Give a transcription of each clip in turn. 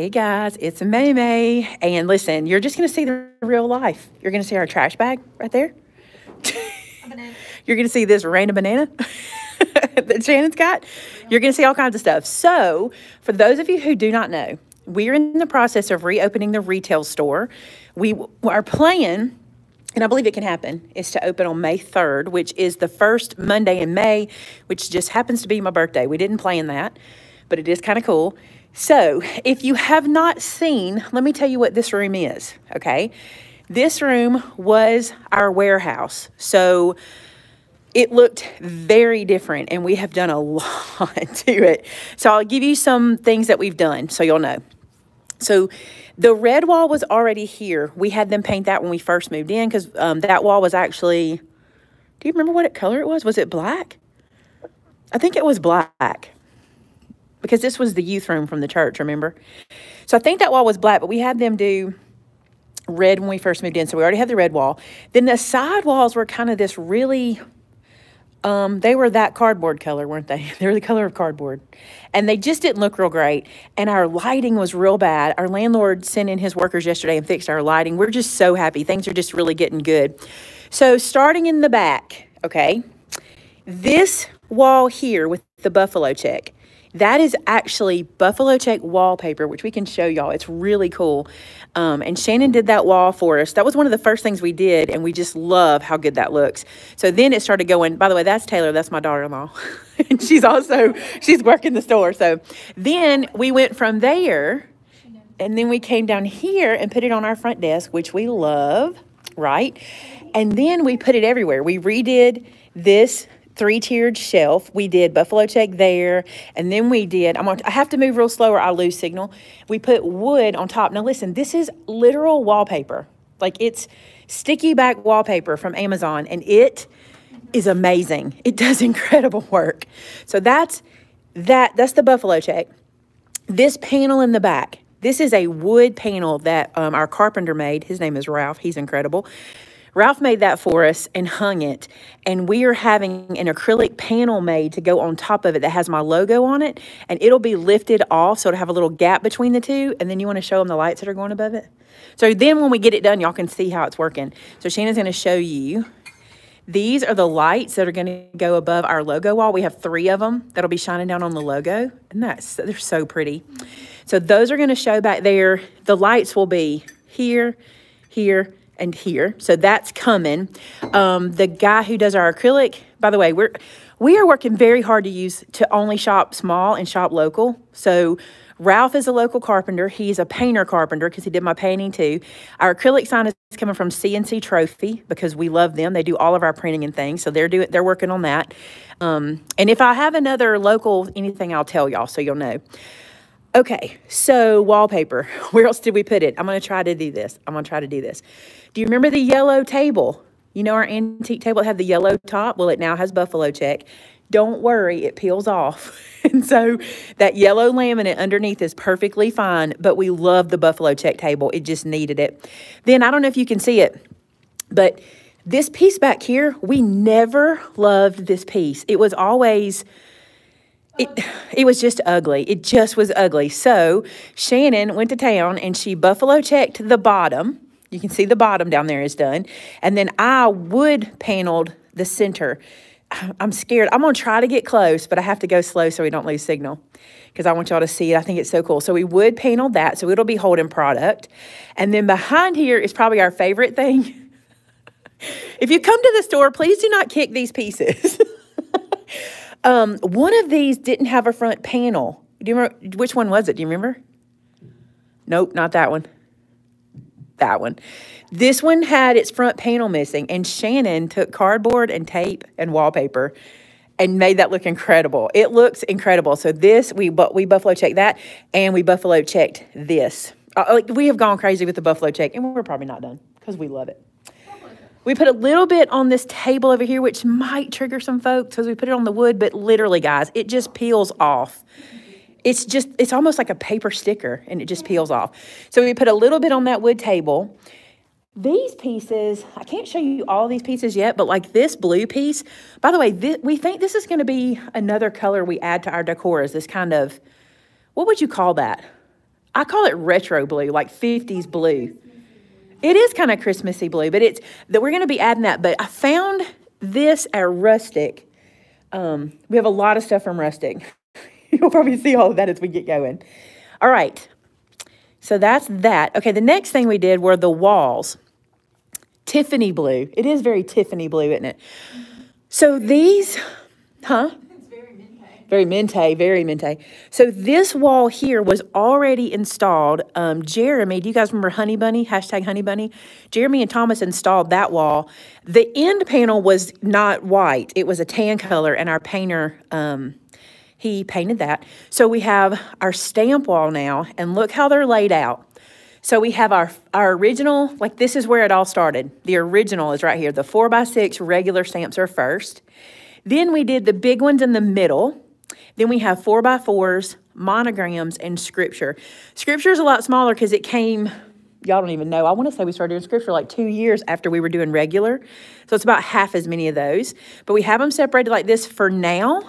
Hey guys, it's Maymay, and listen, you're just going to see the real life. You're going to see our trash bag right there. You're going to see this random banana that Shannon's got. You're going to see all kinds of stuff. So, for those of you who do not know, we're in the process of reopening the retail store. Our plan, and I believe it can happen, is to open on May 3rd, which is the first Monday in May, which just happens to be my birthday. We didn't plan that, but it is kind of cool. So, if you have not seen, let me tell you what this room is, okay? This room was our warehouse, so it looked very different, and we have done a lot to it. So, I'll give you some things that we've done so you'll know. So, the red wall was already here. We had them paint that when we first moved in because that wall was actually, do you remember what color it was? Was it black? I think it was black. Because this was the youth room from the church, remember? So I think that wall was black, but we had them do red when we first moved in. So we already had the red wall. Then the side walls were kind of this really, they were that cardboard color, weren't they? They were the color of cardboard. And they just didn't look real great. And our lighting was real bad. Our landlord sent in his workers yesterday and fixed our lighting. We're just so happy. Things are just really getting good. So starting in the back, okay, this wall here with the buffalo check, that is actually buffalo check wallpaper, which we can show y'all. It's really cool. And Shannon did that wall for us. That was one of the first things we did, and we just love how good that looks. So then it started going, by the way, that's Taylor. That's my daughter-in-law. And she's working the store. So then we went from there, and then we came down here and put it on our front desk, which we love, right? And then we put it everywhere. We redid this three-tiered shelf. We did buffalo check there, and then we did, I have to move real slow or I lose signal. We put wood on top. Now listen, this is literal wallpaper. Like, it's sticky back wallpaper from Amazon, and it is amazing. It does incredible work. So that's the buffalo check. This panel in the back, this is a wood panel that our carpenter made. His name is Ralph. He's incredible. Ralph made that for us and hung it, and we are having an acrylic panel made to go on top of it that has my logo on it, and it'll be lifted off, so it'll have a little gap between the two, and then you want to show them the lights that are going above it. So then when we get it done, y'all can see how it's working. So Shannon's going to show you. These are the lights that are going to go above our logo wall. We have 3 of them that'll be shining down on the logo, and they're so pretty. So those are going to show back there. The lights will be here, here, and here, so that's coming. The guy who does our acrylic, by the way, we are working very hard to only shop small and shop local. So Ralph is a local carpenter. He's a painter carpenter because he did my painting too. Our acrylic sign is coming from CNC Trophy because we love them. They do all of our printing and things, so they're working on that. And if I have another local anything, I'll tell y'all so you'll know. Okay, so wallpaper. Where else did we put it? I'm going to try to do this. Do you remember the yellow table? You know our antique table had the yellow top? Well, it now has buffalo check. Don't worry, it peels off. And so that yellow laminate underneath is perfectly fine, but we love the buffalo check table. It just needed it. Then, I don't know if you can see it, but this piece back here, we never loved this piece. It was always... It was just ugly. It just was ugly. So Shannon went to town, and she buffalo checked the bottom. You can see the bottom down there is done. And then I wood paneled the center. I'm scared. I'm going to try to get close, but I have to go slow so we don't lose signal because I want y'all to see it. I think it's so cool. So we wood paneled that, so it'll be holding product. And then behind here is probably our favorite thing. If you come to the store, please do not kick these pieces. One of these didn't have a front panel. Do you remember which one was it? Do you remember? Nope, not that one. That one. This one had its front panel missing, and Shannon took cardboard and tape and wallpaper and made that look incredible. It looks incredible. So this, we buffalo checked that, and we buffalo checked this. We have gone crazy with the buffalo check, and we're probably not done because we love it. We put a little bit on this table over here, which might trigger some folks because we put it on the wood, but literally, guys, it just peels off. It's almost like a paper sticker, and it just peels off. So we put a little bit on that wood table. These pieces, I can't show you all these pieces yet, but like this blue piece, by the way, we think this is going to be another color we add to our decor, is this kind of, what would you call that? I call it retro blue, like 50s blue. It is kind of Christmassy blue, but it's that we're going to be adding that. But I found this at Rustic. We have a lot of stuff from Rustic. You'll probably see all of that as we get going. All right. So that's that. Okay, the next thing we did were the walls. Tiffany blue. It is very Tiffany blue, isn't it? So these, huh? It's very Minté. Very Minté, very Minté. So this wall here was already installed. Jeremy, do you guys remember Honey Bunny? Hashtag Honey Bunny. Jeremy and Thomas installed that wall. The end panel was not white. It was a tan color, and our painter... he painted that. So we have our stamp wall now, and look how they're laid out. So we have our original, like this is where it all started. The original is right here. The 4x6 regular stamps are first. Then we did the big ones in the middle. Then we have 4x4s, monograms, and scripture. Scripture is a lot smaller because it came, y'all don't even know. I want to say we started doing scripture like 2 years after we were doing regular. So it's about half as many of those. But we have them separated like this for now.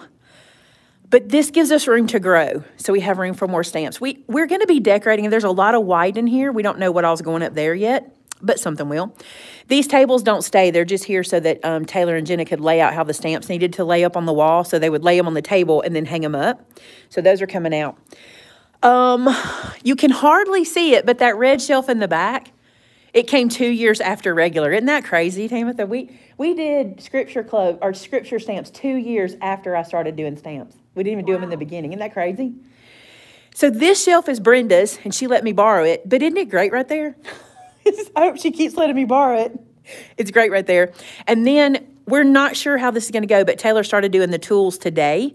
But this gives us room to grow, so we have room for more stamps. We're going to be decorating, and there's a lot of white in here. We don't know what all's going up there yet, but something will. These tables don't stay. They're just here so that Taylor and Jenna could lay out how the stamps needed to lay up on the wall, so they would lay them on the table and then hang them up. So those are coming out. You can hardly see it, but that red shelf in the back, it came 2 years after regular. Isn't that crazy, Tamitha? We did scripture club or scripture stamps 2 years after I started doing stamps. We didn't even do them in the beginning. Isn't that crazy? So this shelf is Brenda's, and she let me borrow it. But isn't it great right there? I hope she keeps letting me borrow it. It's great right there. And then we're not sure how this is going to go, but Taylor started doing the tools today.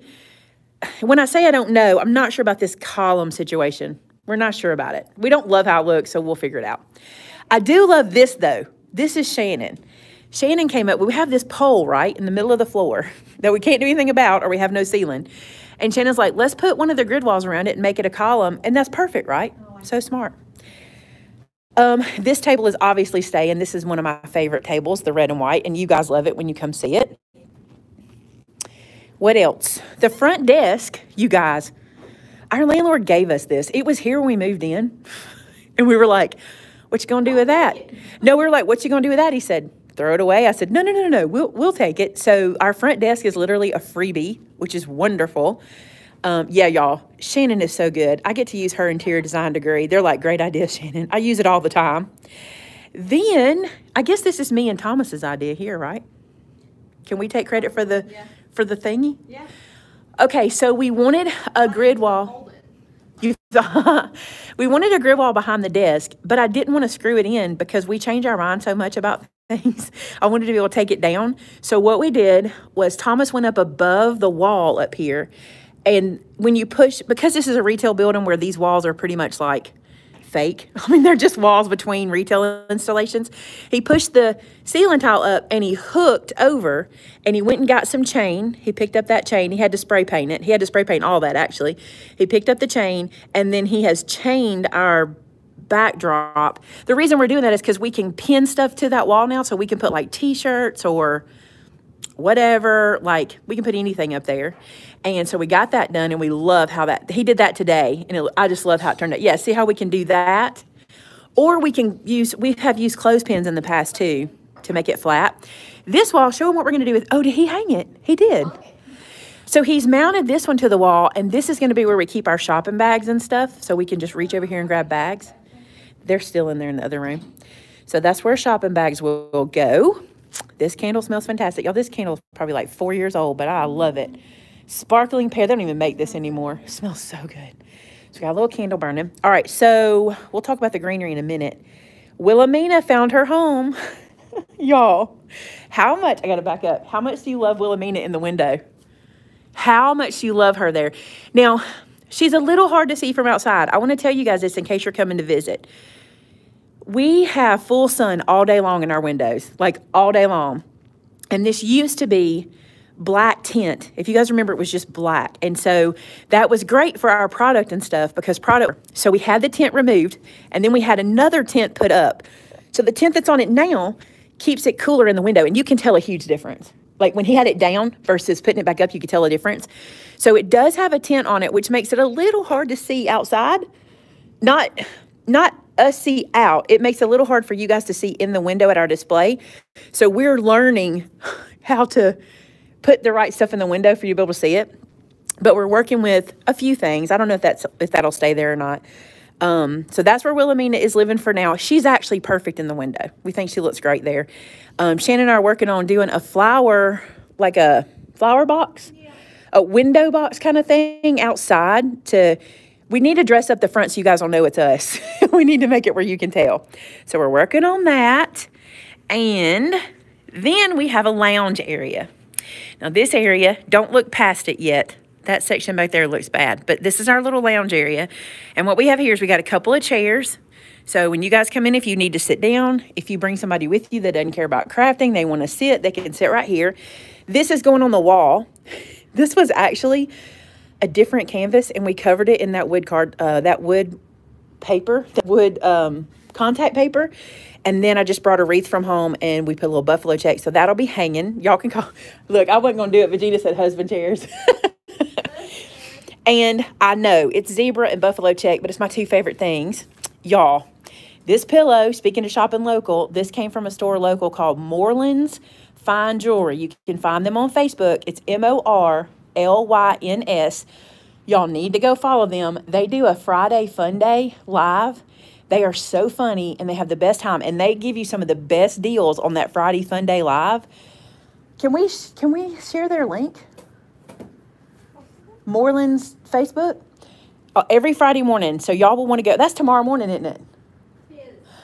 When I say I don't know, I'm not sure about this column situation. We're not sure about it. We don't love how it looks, so we'll figure it out. I do love this, though. This is Shannon. Shannon came up. We have this pole, right, in the middle of the floor that we can't do anything about or we have no ceiling. And Shannon's like, let's put one of the grid walls around it and make it a column. And that's perfect, right? So smart. This table is obviously staying. This is one of my favorite tables, the red and white. And you guys love it when you come see it. What else? The front desk, you guys. Our landlord gave us this. It was here when we moved in. And we were like, what you gonna do with that? No, we were like, what you gonna do with that? He said, throw it away. I said, no, we'll take it. So our front desk is literally a freebie, which is wonderful. Yeah, y'all, Shannon is so good. I get to use her interior design degree. They're like, great idea, Shannon. I use it all the time. Then, I guess this is me and Thomas's idea here, right? Can we take credit for the thingy? Yeah. Okay, so we wanted a grid wall. We wanted a grid wall behind the desk, but I didn't want to screw it in because we change our mind so much about things. I wanted to be able to take it down. So what we did was Thomas went up above the wall up here. And when you push, because this is a retail building where these walls are pretty much like fake. I mean, they're just walls between retail installations. He pushed the ceiling tile up and he hooked over and he went and got some chain. He picked up that chain. He had to spray paint it. He had to spray paint all that, actually. He picked up the chain and then he has chained our backdrop. The reason we're doing that is because we can pin stuff to that wall now, so we can put like t-shirts or whatever, like we can put anything up there. And so we got that done, and we love how that, he did that today, and I just love how it turned out. Yeah, see how we can do that? Or we can use, we have used clothespins in the past too to make it flat. This wall, show him what we're gonna do with, oh, did he hang it? He did. So he's mounted this one to the wall, and this is gonna be where we keep our shopping bags and stuff, so we can just reach over here and grab bags. They're still in there in the other room. So that's where shopping bags will go. This candle smells fantastic. Y'all, this candle is probably like 4 years old, but I love it. Sparkling pear. They don't even make this anymore. It smells so good. So we got a little candle burning. All right, so we'll talk about the greenery in a minute. Wilhelmina found her home. Y'all, how much, I got to back up. How much do you love Wilhelmina in the window? How much you love her there. Now, she's a little hard to see from outside. I want to tell you guys this in case you're coming to visit. We have full sun all day long in our windows, like all day long. And this used to be black tint. If you guys remember, it was just black. And so that was great for our product and stuff because product. So we had the tint removed, and then we had another tint put up. So the tint that's on it now keeps it cooler in the window, and you can tell a huge difference. Like when he had it down versus putting it back up, you could tell a difference. So it does have a tint on it, which makes it a little hard to see outside. not us see out. It makes it a little hard for you guys to see in the window at our display. So we're learning how to put the right stuff in the window for you to be able to see it. But we're working with a few things. I don't know if that'll stay there or not. So that's where Wilhelmina is living for now. She's actually perfect in the window. We think she looks great there. Shannon and I are working on doing a flower, like a flower box, a window box kind of thing outside to... We need to dress up the front so you guys will know it's us. We need to make it where you can tell. So we're working on that. And then we have a lounge area. Now this area, don't look past it yet. That section back there looks bad. But this is our little lounge area. And what we have here is we got a couple of chairs. So when you guys come in, if you need to sit down, if you bring somebody with you that doesn't care about crafting, they want to sit, they can sit right here. This is going on the wall. This was actually... a different canvas, and we covered it in that wood card, contact paper. And then I just brought a wreath from home and we put a little buffalo check. So that'll be hanging. Y'all can call, look, I wasn't going to do it. Vegeta said husband chairs. And I know it's zebra and buffalo check, but it's my two favorite things. Y'all, this pillow, speaking of shopping local, this came from a store local called Moreland's Fine Jewelry. You can find them on Facebook. It's MORLYNS. Y'all need to go follow them. They do a Friday fun day live. They are so funny and they have the best time, and they give you some of the best deals on that Friday fun day live. Can we share their link? Moreland's Facebook, every Friday morning. So y'all will want to go. That's tomorrow morning, isn't it?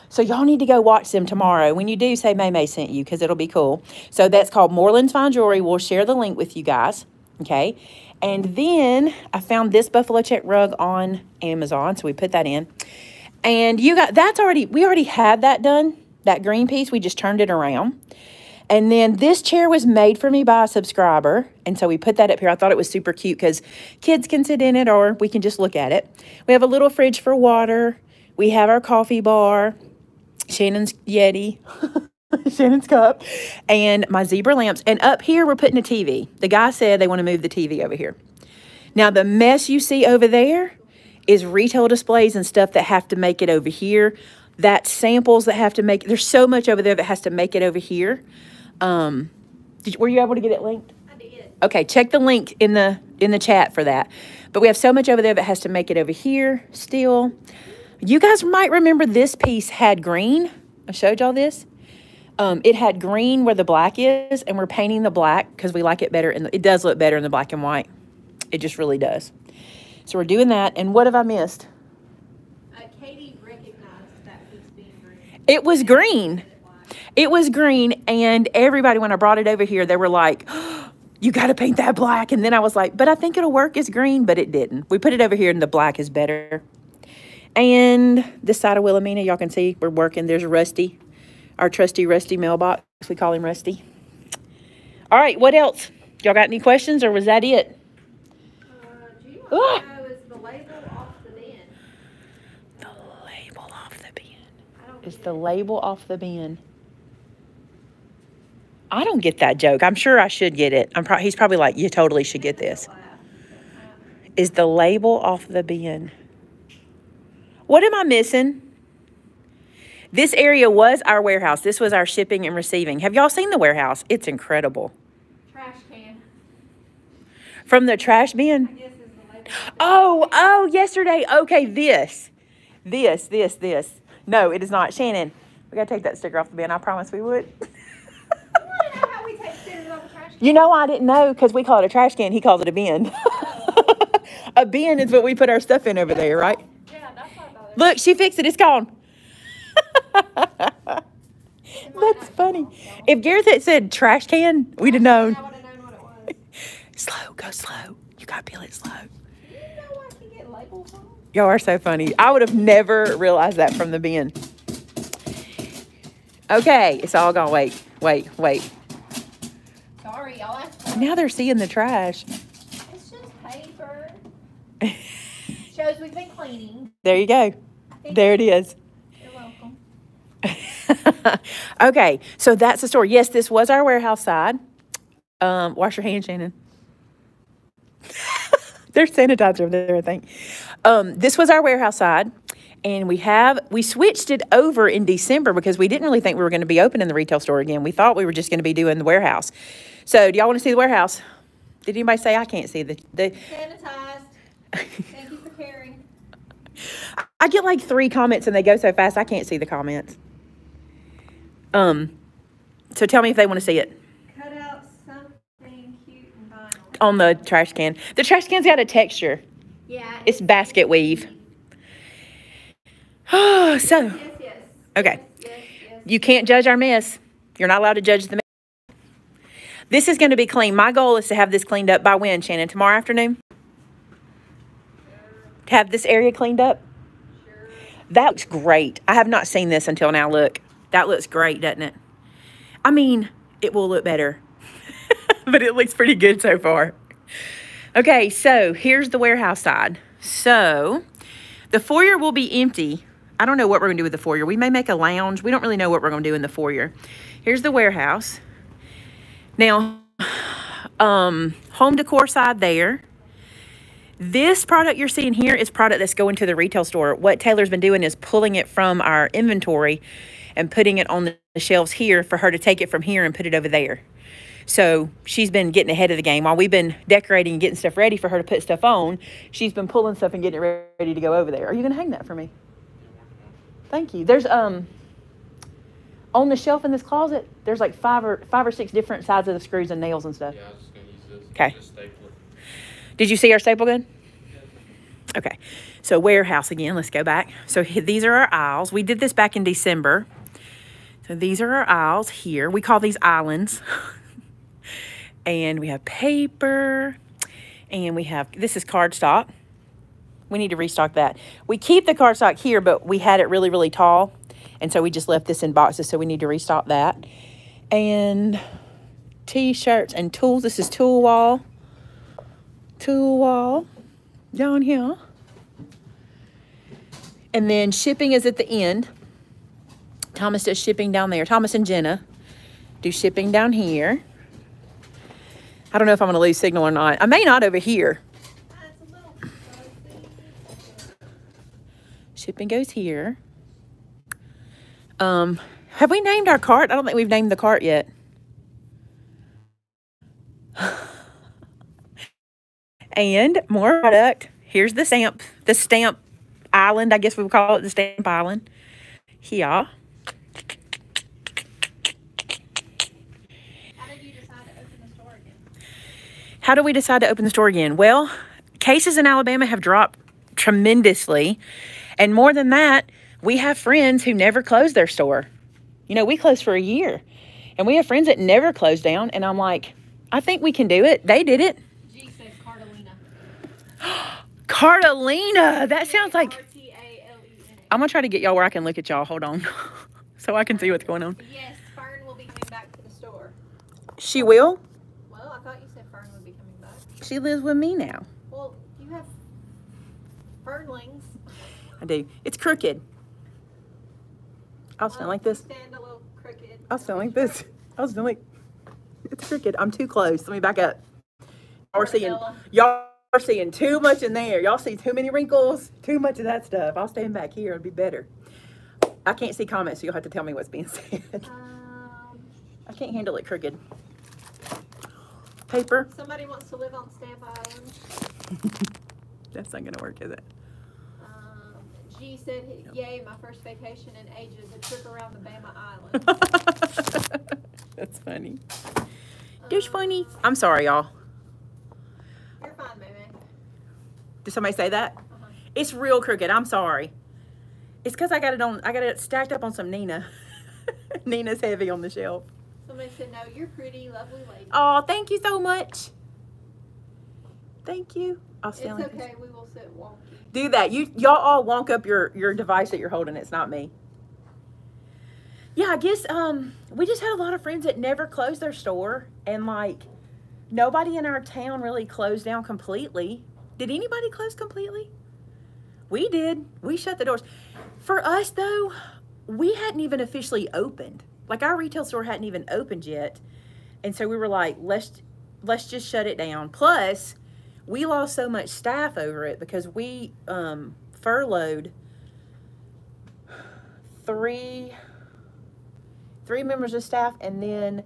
So y'all need to go watch them tomorrow. When you do, say Maymay sent you, because it'll be cool. So that's called Moreland's Fine Jewelry. We'll share the link with you guys. Okay, and then I found this buffalo check rug on Amazon, so we put that in. And you got, that's already, we already had that done, that green piece. We just turned it around. And then this chair was made for me by a subscriber, and so we put that up here. I thought it was super cute because kids can sit in it or we can just look at it. We have a little fridge for water. We have our coffee bar, Shannon's Yeti. Shannon's cup, and my zebra lamps. And up here, we're putting a TV. The guy said they want to move the TV over here. Now, the mess you see over there is retail displays and stuff that have to make it over here. That's samples that have to make... There's so much over there that has to make it over here. Were you able to get it linked? I did. Okay, check the link in the chat for that. But we have so much over there that has to make it over here still. You guys might remember this piece had green. I showed y'all this. It had green where the black is, and we're painting the black because we like it better. And it does look better in the black and white. It just really does. So we're doing that. And what have I missed? Katie recognized that piece being green. It was green. It was green. And everybody, when I brought it over here, they were like, oh, you got to paint that black. And then I was like, but I think it'll work as green, but it didn't. We put it over here and the black is better. And this side of Wilhelmina, y'all can see we're working. There's Rusty. Our trusty Rusty mailbox. We call him Rusty. All right, what else? Y'all got any questions, or was that it? Do you want to know, is the label off the bin? The label off the bin. Is the label off the bin? I don't get that joke. I'm sure I should get it. He's probably like, you totally should get this. Is the label off the bin? What am I missing? This area was our warehouse. This was our shipping and receiving. Have y'all seen the warehouse? It's incredible. Trash can. From the trash bin? I guess it's the oh, yesterday. Okay, this. No, it is not. Shannon, we got to take that sticker off the bin. I promise we would. You want to know how we take stickers off the trash can? You know, I didn't know because we call it a trash can. He calls it a bin. A bin is what we put our stuff in over there, right? Yeah, that's what I thought. Look, she fixed it. It's gone. That's funny. If Gareth had said trash can, we'd have known. Slow, go slow. You gotta peel it slow. You know I can get labels on? Y'all are so funny. I would have never realized that from the bin. Okay, it's all gone. Wait. Sorry, y'all asked for it. Now they're seeing the trash. It's just paper. Shows we've been cleaning. There you go. There it is. Okay, so that's the store. Yes, this was our warehouse side. Wash your hands, Shannon. There's sanitizer over there, I think. This was our warehouse side, And we switched it over in December because we didn't really think we were going to be opening the retail store again. We thought we were just going to be doing the warehouse. So do y'all want to see the warehouse? Did anybody say I can't see the sanitized? Thank you for caring. I get like 3 comments and they go so fast I can't see the comments. So tell me if they want to see it. Cut out something cute and vinyl. On the trash can. The trash can's got a texture. Yeah. It's basket weave. Oh, so. Yes, yes. Okay. Yes, yes. You can't judge our mess. You're not allowed to judge the mess. This is going to be clean. My goal is to have this cleaned up by when, Shannon? Tomorrow afternoon? Sure. To have this area cleaned up? Sure. That looks great. I have not seen this until now. Look. That looks great, doesn't it? I mean, it will look better. But it looks pretty good so far. Okay, so here's the warehouse side. So the foyer will be empty. I don't know what we're going to do with the foyer. We may make a lounge. We don't really know what we're going to do in the foyer. Here's the warehouse. Now, home decor side there. This product you're seeing here is product that's going to the retail store. What Taylor's been doing is pulling it from our inventory and putting it on the shelves here for her to take it from here and put it over there. So she's been getting ahead of the game. While we've been decorating and getting stuff ready for her to put stuff on, she's been pulling stuff and getting it ready to go over there. Are you going to hang that for me? Thank you. There's on the shelf in this closet, there's like five or six different sizes of the screws and nails and stuff. Yeah, I was just going to use this. Okay. Just staple it. Did you see our staple gun? Yeah. Okay. So warehouse again. Let's go back. So these are our aisles. We did this back in December. So these are our aisles here. We call these islands. And we have paper. And we have, this is cardstock. We need to restock that. We keep the cardstock here, but we had it really, really tall. And so we just left this in boxes, so we need to restock that. And T-shirts and tools. This is tool wall. Tool wall down here. And then shipping is at the end. Thomas does shipping down there. Thomas and Jenna do shipping down here. I don't know if I'm going to lose signal or not. I may not over here. Shipping goes here. Have we named our cart? I don't think we've named the cart yet. And more product. Here's the stamp island. I guess we would call it the stamp island. Here. How did you decide to open the store again? How do we decide to open the store again? Well, cases in Alabama have dropped tremendously. And more than that, we have friends who never close their store. You know, we closed for a year. And we have friends that never closed down. And I'm like, I think we can do it. They did it. G says Cartelina. Cartelina. That sounds like... R-T-A-L-E-N-A. I'm going to try to get y'all where I can look at y'all. Hold on. So I can see what's going on. Yes, Fern will be coming back to the store. She will? Well, I thought you said Fern would be coming back. She lives with me now. Well, you have Fernlings. I do. It's crooked. I'll stand like this. Stand a little crooked. I'll stand like this. I'll stand like... It's crooked. I'm too close. Let me back up. Y'all are seeing too much in there. Y'all see too many wrinkles. Too much of that stuff. I'll stand back here. It'll be better. I can't see comments, so you'll have to tell me what's being said. I can't handle it crooked. Paper. Somebody wants to live on Stamp Island. That's not going to work, is it? He said, yay, my first vacation in ages, a trip around the Bama Island. That's funny. That's funny. I'm sorry, y'all. You're fine, baby. Did somebody say that? Uh-huh. It's real crooked. I'm sorry. It's because I got it stacked up on some Nina. Nina's heavy on the shelf. Somebody said, no, you're pretty, lovely lady. Oh, thank you so much. Thank you. I'll stand like this. It's okay. We will sit walking. Do that. Y'all all wonk up your device that you're holding. It's not me. Yeah, I guess we just had a lot of friends that never closed their store. And, like, nobody in our town really closed down completely. Did anybody close completely? We did. We shut the doors. For us, though, we hadn't even officially opened. Like, our retail store hadn't even opened yet. And so we were like, let's just shut it down. Plus... we lost so much staff over it because we furloughed three members of staff, and then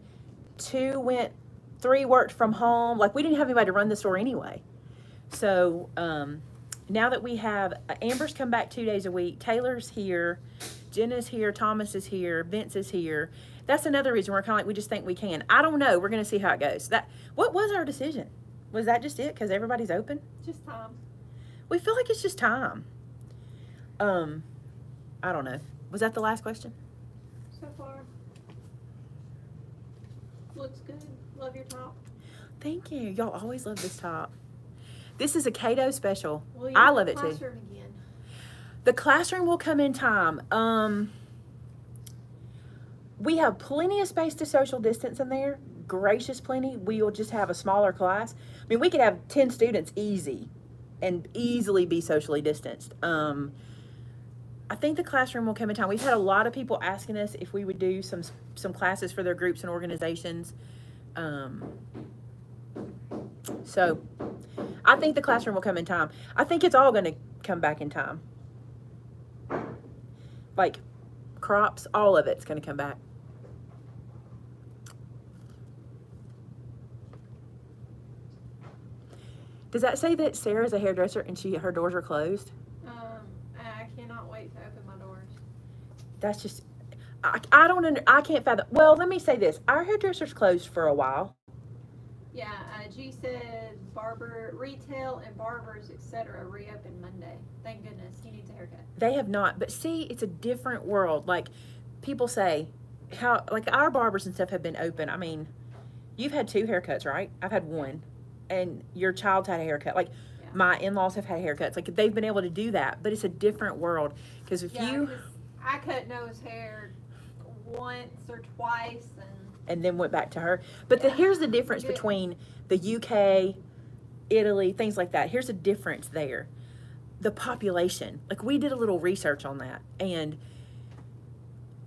three worked from home. Like, we didn't have anybody to run the store anyway. So now that we have, Amber's come back 2 days a week, Taylor's here, Jenna's here, Thomas is here, Vince is here. That's another reason we're kind of like, we just think we can. I don't know. We're going to see how it goes. What was our decision? Was that just it? Because everybody's open? Just time. We feel like it's just time. I don't know. Was that the last question? So far. Looks good. Love your top. Thank you. Y'all always love this top. This is a Cato special. Well, I love it too. Again. The classroom will come in time. We have plenty of space to social distance in there. Gracious plenty. We'll just have a smaller class. I mean, we could have 10 students easy and easily be socially distanced. I think the classroom will come in time. We've had a lot of people asking us if we would do some classes for their groups and organizations. So I think the classroom will come in time. I think it's all going to come back in time. Like crops, all of it's going to come back. Does that say that Sarah's a hairdresser and her doors are closed? I cannot wait to open my doors. That's just, I can't fathom. Well, let me say this. Our hairdresser's closed for a while. Yeah, G said barber, retail and barbers, etc. reopen Monday. Thank goodness. He needs a haircut. They have not. But see, it's a different world. Like, people say, like our barbers and stuff have been open. I mean, you've had 2 haircuts, right? I've had 1. And your child's had a haircut. Like, yeah. My in-laws have had haircuts. Like, they've been able to do that. But it's a different world. Because if you... I cut Noah's hair once or twice and then went back to her. But yeah. Here's the difference between the UK, Italy, things like that. Here's the difference there. The population. Like, we did a little research on that. And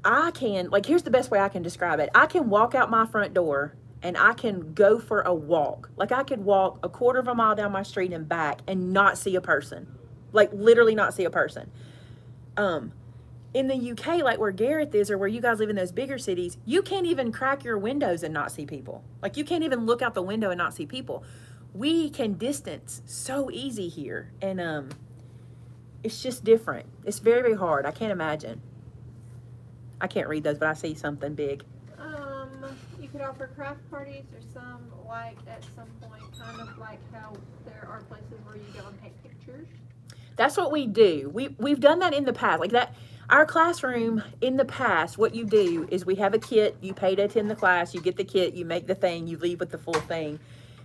I can, like, here's the best way I can describe it. I can walk out my front door and I can go for a walk. Like, I could walk a quarter of a mile down my street and back and not see a person. Like, literally not see a person. In the UK, like where Gareth is or where you guys live in those bigger cities, you can't even crack your windows and not see people. Like, you can't even look out the window and not see people. We can distance so easy here. And it's just different. It's very, very hard. I can't imagine. I can't read those, but I see something big. You could offer craft parties or some, like, at some point, kind of like how there are places where you go and take pictures. That's what we do. We've done that in the past. Like that, our classroom in the past, what you do is we have a kit. You pay to attend the class. You get the kit. You make the thing. You leave with the full thing.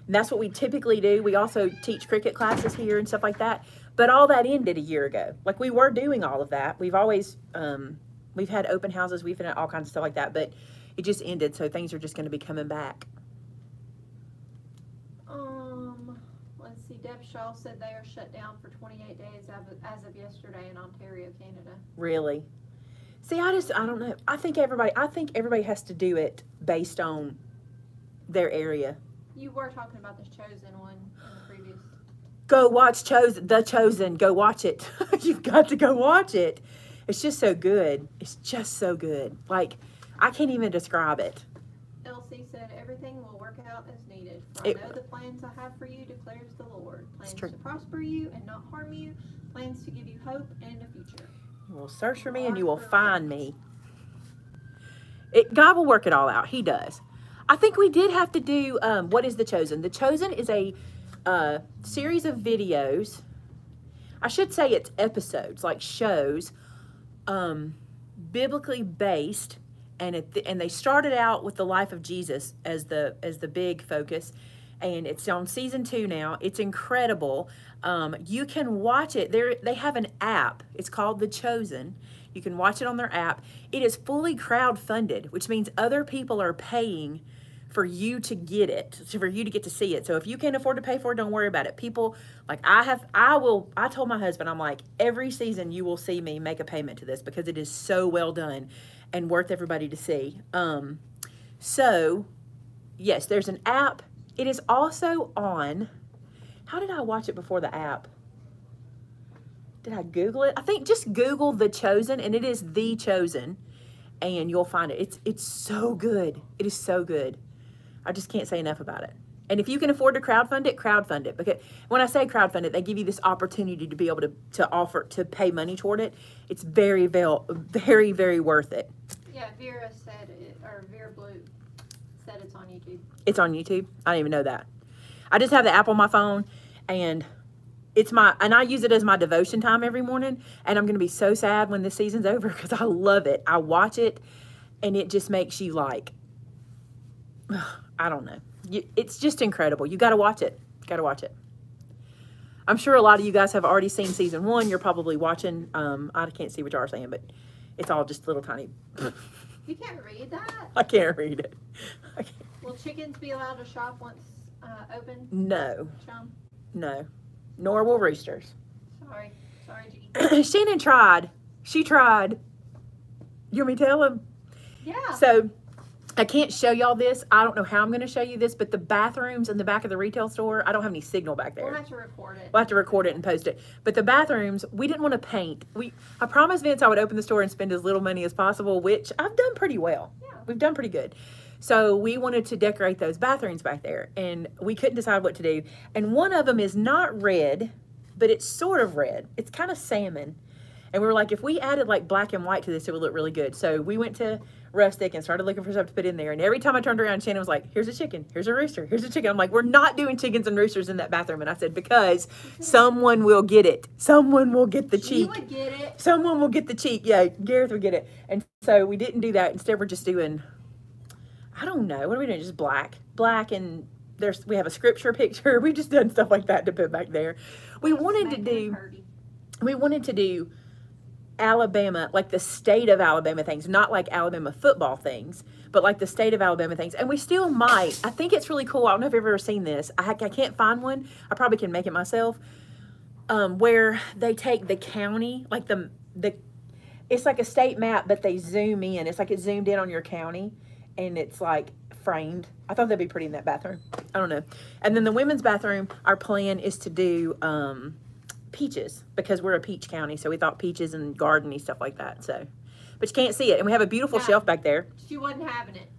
And that's what we typically do. We also teach cricket classes here and stuff like that. But all that ended a year ago. Like, we were doing all of that. We've always, we've had open houses. We've had all kinds of stuff like that. But it just ended. So things are just going to be coming back. Deb Shaw said they are shut down for 28 days as of yesterday in Ontario, Canada. Really? See, I don't know. I think everybody has to do it based on their area. You were talking about The Chosen one in the previous. Go watch The Chosen. Go watch it. You've got to go watch it. It's just so good. It's just so good. Like, I can't even describe it. Elsie said everything will work out as needed. For I know the plans I have for you, declares the Lord. Plans to prosper you and not harm you. Plans to give you hope and a future. You will search for me and you will find me. God will work it all out. He does. I think we did have to do, what is The Chosen? The Chosen is a series of videos. I should say it's episodes, like shows, biblically based. And they started out with the life of Jesus as the big focus, and it's on season 2 now. It's incredible. You can watch it. They have an app. It's called The Chosen. You can watch it on their app. It is fully crowdfunded, which means other people are paying for you to get it, for you to get to see it. So if you can't afford to pay for it, don't worry about it. People, like I told my husband, I'm like, every season you will see me make a payment to this because it is so well done and worth everybody to see. So yes, there's an app. It is also on, how did I watch it before the app? Did I Google it? I think just Google The Chosen, and it is The Chosen, and you'll find it. It's so good. It is so good. I just can't say enough about it. And if you can afford to crowdfund it. Because when I say crowdfund it, they give you this opportunity to be able to offer, to pay money toward it. It's very, very, very worth it. Yeah, Vera said it, or Vera Blue said it's on YouTube. It's on YouTube? I didn't even know that. I just have the app on my phone, and it's my, and I use it as my devotion time every morning, and I'm going to be so sad when this season's over because I love it. I watch it, and it just makes you like, I don't know. It's just incredible. You got to watch it. Got to watch it. I'm sure a lot of you guys have already seen season one. You're probably watching. I can't see what you are saying, but it's all just little tiny. You can't read that? I can't read it. I can't. Will chickens be allowed to shop once open? No. Sean? No. Nor will roosters. Sorry. Sorry, Shannon tried. She tried. You want me to tell him? Yeah. So, I can't show y'all this. I don't know how I'm going to show you this, but the bathrooms in the back of the retail store, I don't have any signal back there. We'll have to record it. We'll have to record it and post it. But the bathrooms, we didn't want to paint. I promised Vince I would open the store and spend as little money as possible, which I've done pretty well. Yeah. We've done pretty good. So we wanted to decorate those bathrooms back there, and we couldn't decide what to do. And one of them is not red, but it's sort of red. It's kind of salmon. And we were like, if we added like black and white to this, it would look really good. So we went to Rustic and started looking for stuff to put in there. And every time I turned around, Shannon was like, here's a chicken, here's a rooster, here's a chicken. I'm like, we're not doing chickens and roosters in that bathroom. And I said, because someone will get it. Someone will get the cheek. She would get it. Someone will get the cheek. Yeah, Gareth would get it. And so we didn't do that. Instead, we're just doing... I don't know. What are we doing? Just black. Black, and there's, we have a scripture picture. We've just done stuff like that to put back there. We wanted to do Alabama, like the state of Alabama things, not like Alabama football things, but like the state of Alabama things. And we still might. I think it's really cool. I don't know if you've ever seen this. I can't find one. I probably can make it myself. Where they take the county, like the it's like a state map, but they zoom in. It's like it zoomed in on your county. And it's like framed. I thought that'd be pretty in that bathroom. I don't know. And then the women's bathroom, our plan is to do peaches because we're a peach county. So we thought peaches and gardeny stuff like that. So, but you can't see it. And we have a beautiful shelf back there. She wasn't having it.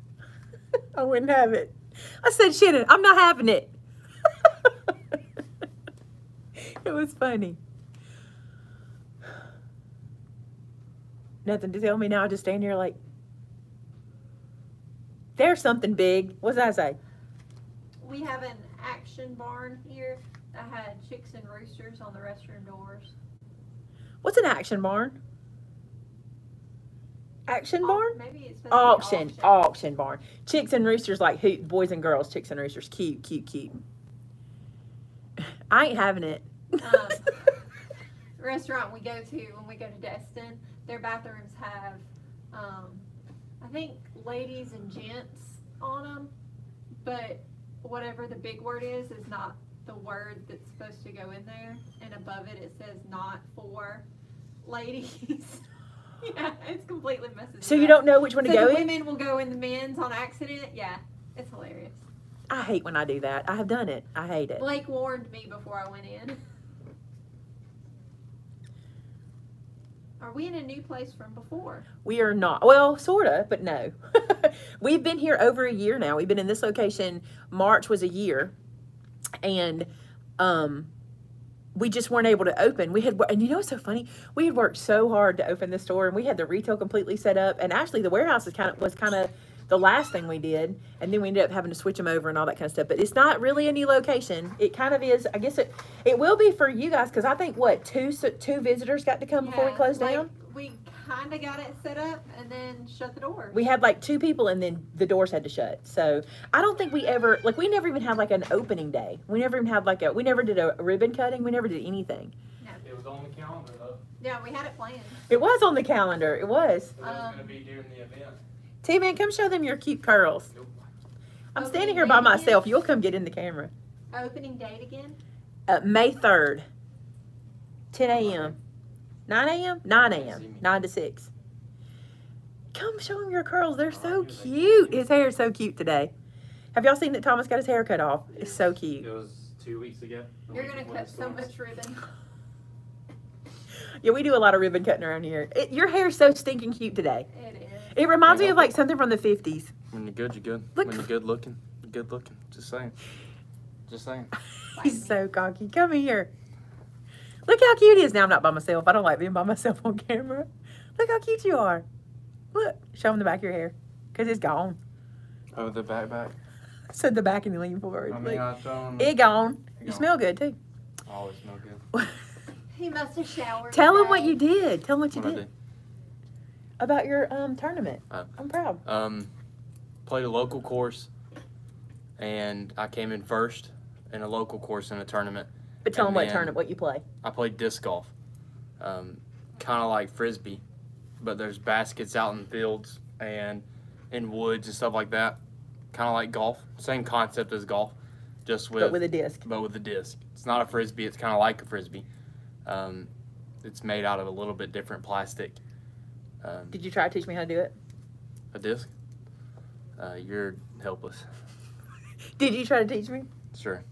I wouldn't have it. I said, Shannon, I'm not having it. It was funny. Nothing to tell me now. I just stand here like, there's something big. What did I say? We have an action barn here that had chicks and roosters on the restroom doors. What's an action barn? Action barn? Maybe it's auction barn. Chicks and roosters, like hoot, boys and girls, chicks and roosters. Cute, cute, cute. I ain't having it. The restaurant we go to when we go to Destin, their bathrooms have... I think ladies and gents on them, but whatever the big word is not the word that's supposed to go in there, and above it, it says not for ladies. Yeah, it's completely messed up. So you don't know which one to go in? Women will go in the men's on accident. Yeah, it's hilarious. I hate when I do that. I have done it. I hate it. Blake warned me before I went in. Are we in a new place from before? We are not. Well, sort of, but no. We've been here over a year now. We've been in this location. March was a year. And we just weren't able to open. And you know what's so funny? We had worked so hard to open the store, and we had the retail completely set up. And actually, the warehouse was kind of the last thing we did. And then we ended up having to switch them over and all that kind of stuff. But it's not really a new location. It kind of is. I guess it will be for you guys, because I think, what, two visitors got to come before we closed down? We kind of got it set up and then shut the doors. We had like two people, and then the doors had to shut. So I don't think we ever, like, we never even had like an opening day. We never even had like we never did a ribbon cutting. We never did anything. No. It was on the calendar, though. Yeah, we had it planned. It was on the calendar. It was. It was going to be during the event. T-Man, come show them your cute curls. I'm standing here by myself. You'll come get in the camera. Opening date again? May 3rd, 10 a.m. 9 a.m.? 9 a.m. 9 to 6. Come show them your curls. They're so cute. His hair is so cute today. Have y'all seen that Thomas got his hair cut off? It's so cute. It was 2 weeks ago. You're going to cut so much ribbon. Yeah, we do a lot of ribbon cutting around here. Your hair is so stinking cute today. It is. It reminds me of like something from the 50s. When you're good, you're good. Look. When you're good looking, you're good looking. Just saying. Just saying. He's so cocky. Come here. Look how cute he is. Now I'm not by myself. I don't like being by myself on camera. Look how cute you are. Look. Show him the back of your hair. Because it's gone. Oh, the back? I said the back and you lean forward. I mean, like, it gone. You smell good, too. I always smell good. He must have showered. Tell him what you did. Tell him what you did. About your tournament. I'm proud. Played a local course, and I came in first in a local course in a tournament. But tell them what tournament, what you play. I played disc golf, kind of like Frisbee, but there's baskets out in fields and in woods and stuff like that, kind of like golf. Same concept as golf, just with... But with a disc. But with a disc. It's not a Frisbee. It's kind of like a Frisbee. It's made out of a little bit different plastic. Did you try to teach me how to do it? A disc? You're helpless. Did you try to teach me? Sure.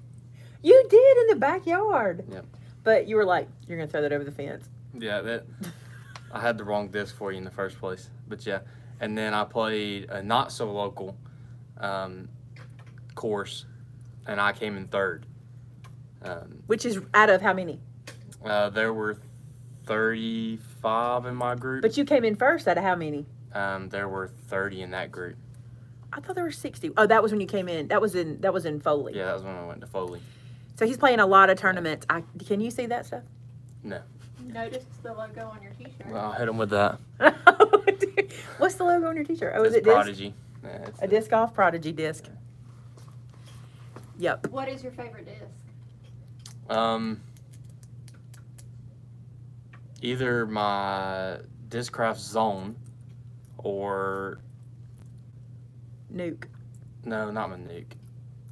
You did in the backyard. Yep. But you were like, you're going to throw that over the fence. Yeah, that. I had the wrong disc for you in the first place. But yeah. And then I played a not so local course, and I came in third. Which is out of how many? There were 35 in my group. But you came in first out of how many? There were 30 in that group. I thought there were 60. Oh, that was when you came in. That was in Foley. Yeah, that was when I went to Foley. So he's playing a lot of tournaments. Can you see that stuff? No. Notice the logo on your T-shirt. Well, I'll hit him with that. Oh, dude. What's the logo on your T-shirt? Oh, is it Prodigy? Disc? Yeah, it's a disc golf Prodigy disc. Yeah. Yep. What is your favorite disc? Either my Discraft Zone or. Nuke. No, not my Nuke.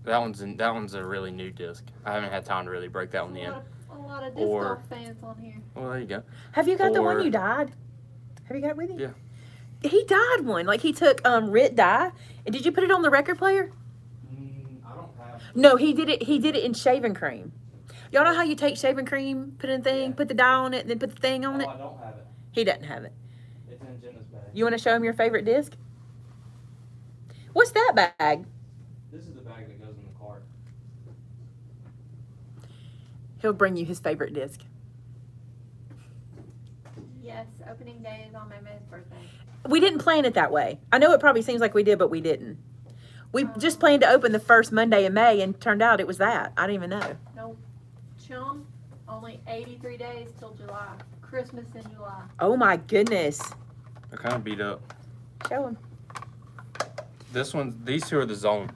That one's a really new disc. I haven't had time to really break that one in. A lot of disc golf fans on here. Well, there you go. Have you got the one you dyed? Have you got it with you? Yeah. He dyed one. Like he took Rit dye. And did you put it on the record player? I don't have. No, he did it. He did it in shaving cream. Y'all know how you take shaving cream, put it in the thing, put the dye on it, and then put the thing on it. I don't have it. He doesn't have it. It's in Jenna's bag. You want to show him your favorite disc? What's that bag? This is the bag that goes in the cart. He'll bring you his favorite disc. Yes, opening day is on Maymay's birthday. We didn't plan it that way. I know it probably seems like we did, but we didn't. We just planned to open the first Monday in May, and turned out it was that. I didn't even know. No, chum, only 83 days till July. Christmas in July. Oh, my goodness. They're kind of beat up. Show them. This one, these two are the zone.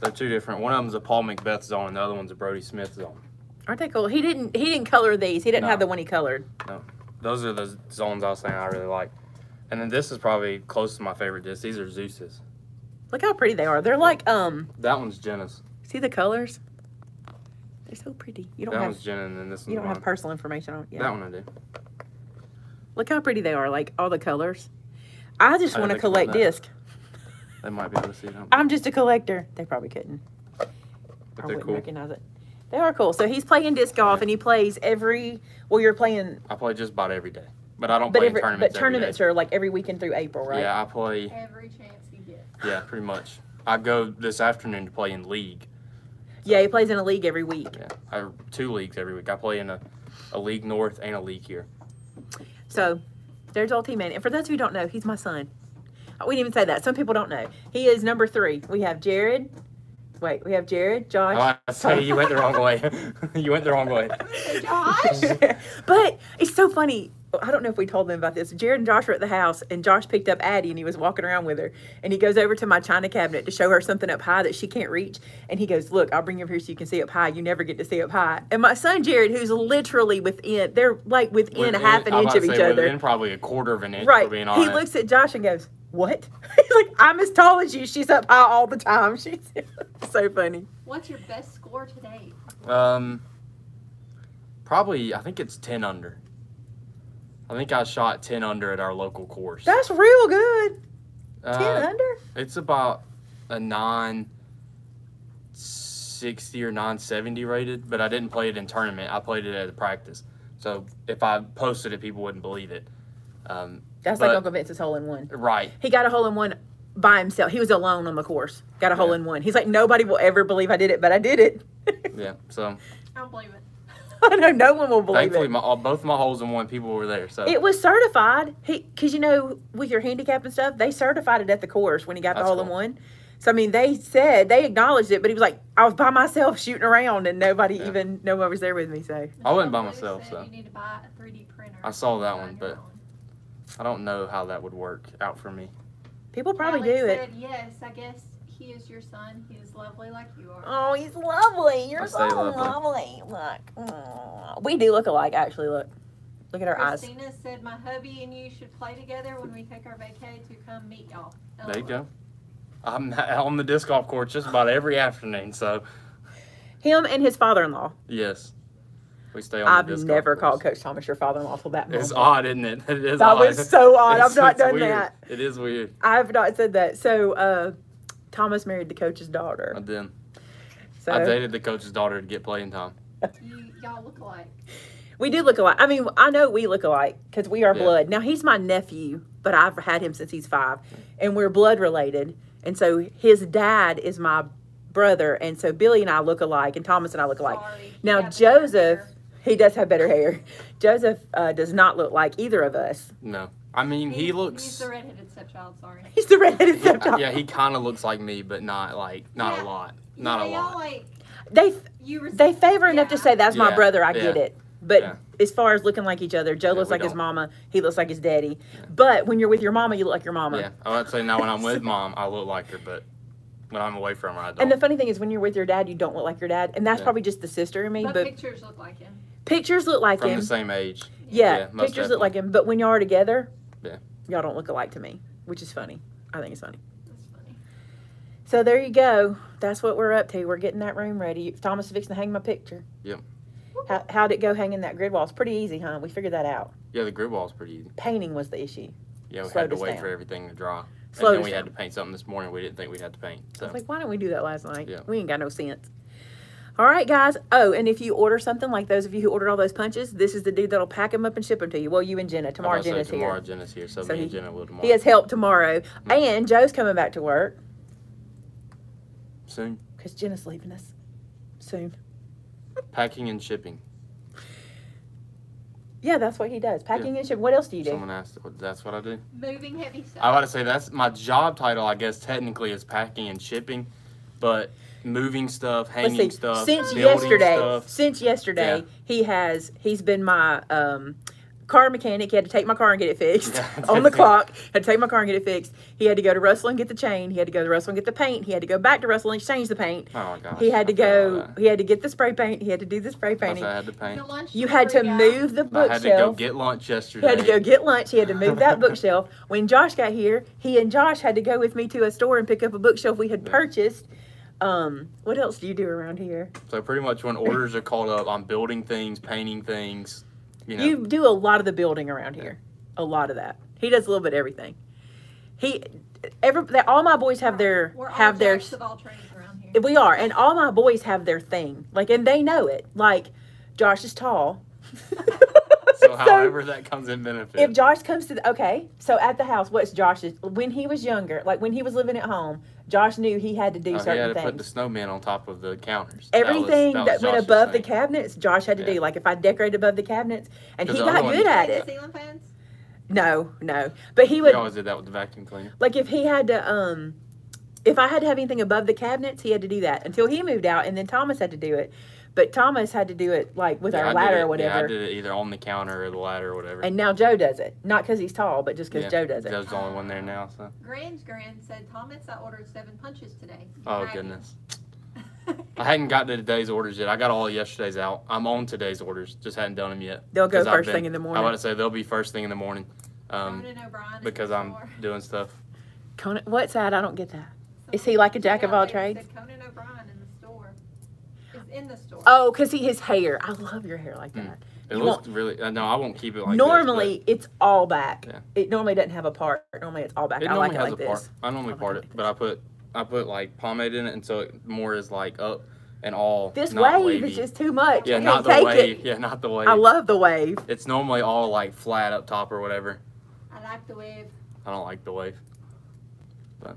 They're two different. One of them's a Paul McBeth zone, and the other one's a Brody Smith zone. Aren't they cool? He didn't color these. He didn't have the one he colored. No, those are the zones I was saying I really like. And then this is probably close to my favorite disc. These are Zeus's. Look how pretty they are. They're like That one's Jenna's. See the colors? They're so pretty. You don't. That one's Jenna, and then this one. You don't have personal information on. Yeah. That one I do. Look how pretty they are. Like all the colors. I just want to collect discs. They might be able to see them. I'm just a collector. They probably couldn't. But I wouldn't recognize it. They are cool. So he's playing disc golf, and he plays every. Well, you're playing. I play just about every day, but I don't play in tournaments. But tournaments are like every weekend through April, right? Yeah, I play every chance you get. Yeah, pretty much. I go this afternoon to play in league. So, yeah, he plays in a league every week. Yeah, two leagues every week. I play in a league north and a league here. So there's old T-Man, and for those who don't know, he's my son. We didn't even say that. Some people don't know. He is number 3. We have Jared. Wait, we have Jared, Josh. Oh, sorry, you went the wrong way. You went the wrong way. Josh? But it's so funny. I don't know if we told them about this. Jared and Josh were at the house, and Josh picked up Addie, and he was walking around with her. And he goes over to my china cabinet to show her something up high that she can't reach. And he goes, look, I'll bring you over here so you can see up high. You never get to see up high. And my son, Jared, who's literally within half an inch of each other. Within probably a quarter of an inch, right. For being honest. He looks at Josh and goes, what? He's like, I'm as tall as you. She's up high all the time. She's so funny. What's your best score today? Probably, I think it's 10 under. I think I shot 10 under at our local course. That's real good. 10 under? It's about a 960 or 970 rated, but I didn't play it in tournament. I played it at a practice. So if I posted it, people wouldn't believe it. That's like Uncle Vince's hole-in-one. Right. He got a hole-in-one by himself. He was alone on the course. Got a hole-in-one. He's like, nobody will ever believe I did it, but I did it. Yeah, so. I don't believe it. I know no one will believe it. Thankfully, both my holes-in-one people were there. So it was certified. Because, you know, with your handicap and stuff, they certified it at the course when he got the hole-in-one. Cool. So, I mean, they said, they acknowledged it, but he was like, I was by myself shooting around and nobody even, nobody was there with me, so. I wasn't by myself, so. You need to buy a 3D printer. I saw that one, but I don't know how that would work out for me. People probably do it. Yes, I guess he is your son. He is lovely like you are. Oh, he's lovely. You're so lovely. Look. Oh, we do look alike, actually. Look. Look at our eyes. Christina said, my hubby and you should play together when we take our vacay to come meet y'all. There you go. I'm on the disc golf course just about every afternoon, so. Him and his father-in-law. Yes. We stay on the disc golf course. I've never called Coach Thomas your father-in-law till that moment. It's odd, isn't it? It is odd. That was so odd. I've not done that. It is weird. I have not said that. So, Thomas married the coach's daughter. I did. So, I dated the coach's daughter to get playing time. Y'all look alike. We do look alike. I mean, I know we look alike because we are blood. Now, he's my nephew, but I've had him since he's 5, and we're blood related. And so his dad is my brother, and so Billy and I look alike, and Thomas and I look alike. Now, Joseph, he does have better hair. Joseph does not look like either of us. No. I mean, he looks... He's the redheaded stepchild, sorry. He's the redheaded stepchild. Yeah, he kind of looks like me, but not like, not a lot. Not a lot. Like, they favor enough to say, that's my brother, I get it. But as far as looking like each other, Joe looks like his mama. He looks like his daddy. Yeah. But when you're with your mama, you look like your mama. Yeah, I would say now when I'm with mom, I look like her. But when I'm away from her, I don't. And the funny thing is, when you're with your dad, you don't look like your dad. And that's probably just the sister in me. But pictures look like him. Pictures look like him. From the same age. Yeah, yeah, pictures look like him. But when y'all are together, y'all don't look alike to me, which is funny. I think it's funny. That's funny. So there you go. That's what we're up to. We're getting that room ready. Thomas is fixing to hang my picture. Yep. How'd it go hanging that grid wall? It's pretty easy, huh? We figured that out. Yeah, the grid wall's pretty easy. Painting was the issue. Yeah, we had to wait for everything to dry. And then we had to paint something this morning we didn't think we had to paint. So. I was like, why didn't we do that last night? Yeah. We ain't got no sense. All right, guys. Oh, and if you order something, like those of you who ordered all those punches, this is the dude that'll pack them up and ship them to you. Well, you and Jenna. Tomorrow Jenna's here. Tomorrow Jenna's here, so me and Jenna will tomorrow. He has help tomorrow. And Joe's coming back to work. Soon. Because Jenna's leaving us. Soon. Packing and shipping. Yeah, that's what he does. Packing and shipping. What else do you do? Someone asked. That's what I do. Moving heavy stuff. I want to say that's my job title. I guess technically is packing and shipping, but moving stuff, hanging stuff, Since yesterday, he's been my car mechanic. He had to take my car and get it fixed on the clock. Had to take my car and get it fixed. He had to go to Russell and get the chain. He had to go to Russell and get the paint. He had to go back to Russell and change the paint. Oh my gosh! He had to go. He had to get the spray paint. He had to do the spray painting. I had to paint. You had to move the bookshelf. I had to go get lunch yesterday. He had to go get lunch. He had to move that bookshelf. When Josh got here, he and Josh had to go with me to a store and pick up a bookshelf we had purchased. What else do you do around here? So pretty much when orders are called up, I'm building things, painting things. You know. You do a lot of the building around here. A lot of that. He does a little bit of everything. All my boys have their jacks of all trades around here. We are, and all my boys have their thing. Like, and they know it. Like, Josh is tall. So however that comes in benefit. If Josh comes to so at the house, what's Josh's? When he was younger, like when he was living at home, Josh knew he had to do certain things. He had to put the snowman on top of the counters. Everything that went above the cabinets, Josh had to do. Like if I decorated above the cabinets, and he got good at it. Ceiling fans? No. But he would. He always did that with the vacuum cleaner. Like if he had to, if I had to have anything above the cabinets, he had to do that until he moved out, and then Thomas had to do it. But Thomas had to do it, like, with our ladder or whatever. Yeah, I did it either on the counter or the ladder or whatever. And now Joe does it. Not because he's tall, but just because Joe does it. Joe's the only one there now, so. Grand said, Thomas, I ordered 7 punches today. Oh, goodness. I hadn't gotten to today's orders yet. I got all yesterday's out. I'm on today's orders. Just hadn't done them yet. They'll go first thing in the morning. I want to say they'll be first thing in the morning. Because I'm doing stuff. Conan, what's that? I don't get that. Is he like a jack of all trades? Conan O'Brien in the store. Oh, because his hair. I love your hair like that. It looks really... No, I won't keep it like normally, this, it's all back. Yeah. It normally doesn't have a part. Normally, it's all back. I like it like this. I normally part it, but I put like pomade in it, and so it more is like up, and all. This wave is just too much. Yeah, not the wave. Yeah, not the wave. I love the wave. It's normally all like flat up top or whatever. I like the wave. I don't like the wave. But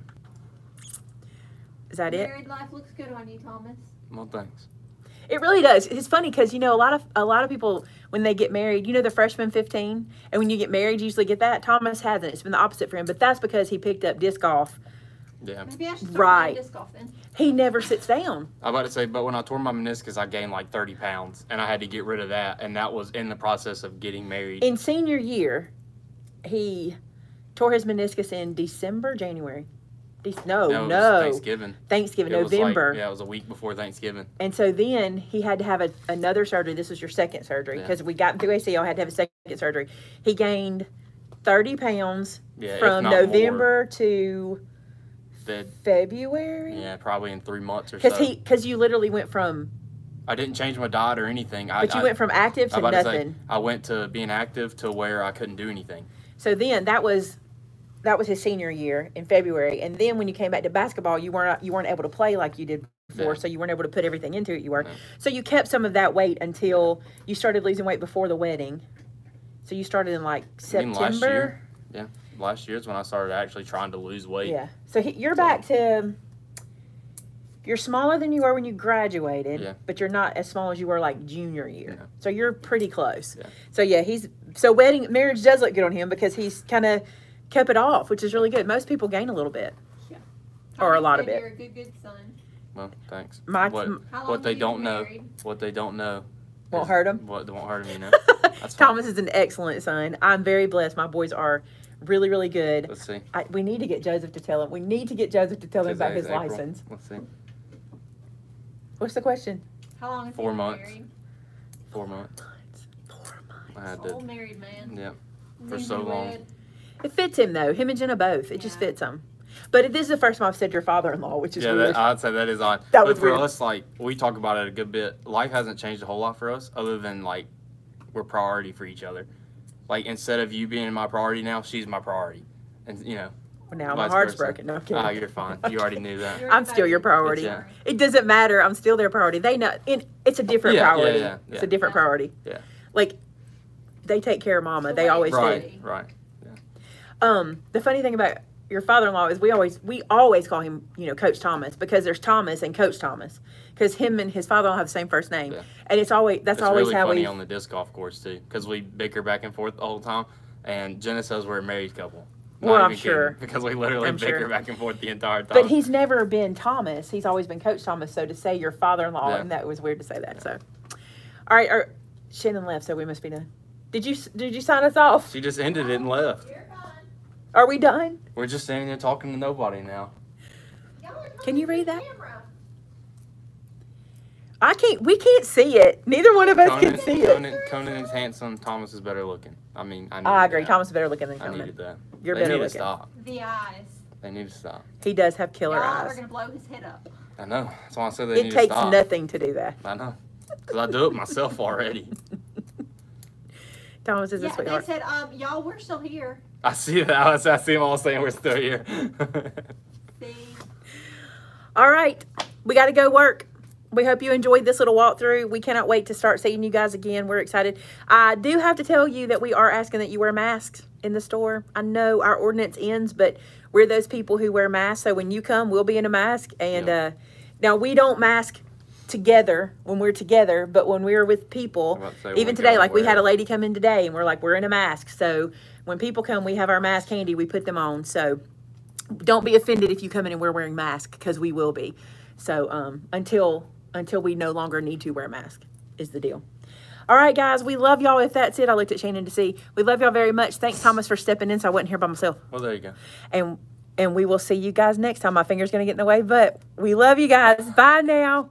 is that it? Married life looks good on you, Thomas. Well, thanks. It really does. It's funny because, you know, a lot of people, when they get married, you know, the freshman 15, and when you get married, you usually get that. Thomas hasn't. It's been the opposite for him, but that's because he picked up disc golf. Yeah. Maybe I should start playing disc golf then. He never sits down. I'm about to say, but when I tore my meniscus, I gained like 30 pounds, and I had to get rid of that, and that was in the process of getting married. In senior year, he tore his meniscus in December, January. No, Thanksgiving, it November. Like, yeah, it was a week before Thanksgiving. And so then he had to have another surgery. This was your second surgery because we got through ACL, had to have a second surgery. He gained 30 pounds from November to February. Yeah, probably in 3 months or so. Because you literally went from... I didn't change my diet or anything. But you went from active to nothing. I went to being active to where I couldn't do anything. So then that was... That was his senior year in February, and then when you came back to basketball, you weren't able to play like you did before, so you weren't able to put everything into it. So you kept some of that weight until you started losing weight before the wedding. So you started in like September. I mean, last year, last year's when I started actually trying to lose weight. Yeah, so you're back to you're smaller than you were when you graduated, but you're not as small as you were like junior year. So you're pretty close. So marriage does look good on him because he's kind of kept it off, which is really good. Most people gain a little bit, or a lot of it. You're a good son. Well, thanks. What they don't know won't hurt them. What won't hurt them, you know. Thomas is an excellent son. I'm very blessed. My boys are really, really good. Let's see. We need to get Joseph to tell him. We need to get Joseph to tell him about his license. Let's see. What's the question? How long? 4 months. Married? 4 months. 4 months. Old married man. Yeah. For so long. It fits him, though. Him and Jenna both. It just fits him. But this is the first time I've said your father-in-law, which is weird. I'd say that is odd. But for us, like, we talk about it a good bit. Life hasn't changed a whole lot for us other than, like, we're priority for each other. Like, instead of you being my priority now, she's my priority. And, you know. Well, now my heart's broken. No, I'm kidding. Oh, you're fine. You already knew that. I'm still your priority. It doesn't matter. I'm still their priority. They know. It's a different priority. It's a different priority. Yeah. Like, they take care of Mama. They always do. Right. The funny thing about your father-in-law is we always call him, you know, Coach Thomas, because there's Thomas and Coach Thomas, because him and his father-in-law have the same first name, and it's always really funny on the disc golf course too, because we bicker back and forth all the time, and Jenna says we're a married couple. Not well, I'm sure kidding, because we literally bicker back and forth the entire time. But he's never been Thomas; he's always been Coach Thomas. So to say your father-in-law, and that was weird to say that. So, all right, Shannon left, so we must be done. Did you sign us off? She just ended it and left. Are we done? We're just standing there talking to nobody now. Can you read that? I can't. We can't see it. Neither one of us can see it. Conan is handsome. Thomas is better looking. I mean, I agree. Thomas is better looking than Conan. I needed that. You're better looking. They need to stop. The eyes. They need to stop. He does have killer eyes. We're gonna blow his head up. I know. That's why I said they need to stop. It takes nothing to do that. I know. Cause I do it myself already. Thomas is a sweetheart. They said, y'all, we're still here. I see that. I see them all saying we're still here. All right. We got to go work. We hope you enjoyed this little walkthrough. We cannot wait to start seeing you guys again. We're excited. I do have to tell you that we are asking that you wear masks in the store. I know our ordinance ends, but we're those people who wear masks. So when you come, we'll be in a mask. And now we don't mask together when we're together, but when we're with people, even today, like we had a lady come in today and we're like, we're in a mask. So when people come, we have our mask handy, we put them on. So don't be offended if you come in and we're wearing masks, because we will be. So until we no longer need to wear a mask is the deal. All right, guys, we love y'all. If that's it, I looked at Shannon to see. We love y'all very much. Thanks, Thomas, for stepping in so I wasn't here by myself. Well, there you go. And we will see you guys next time. My finger's going to get in the way, but we love you guys. Bye now.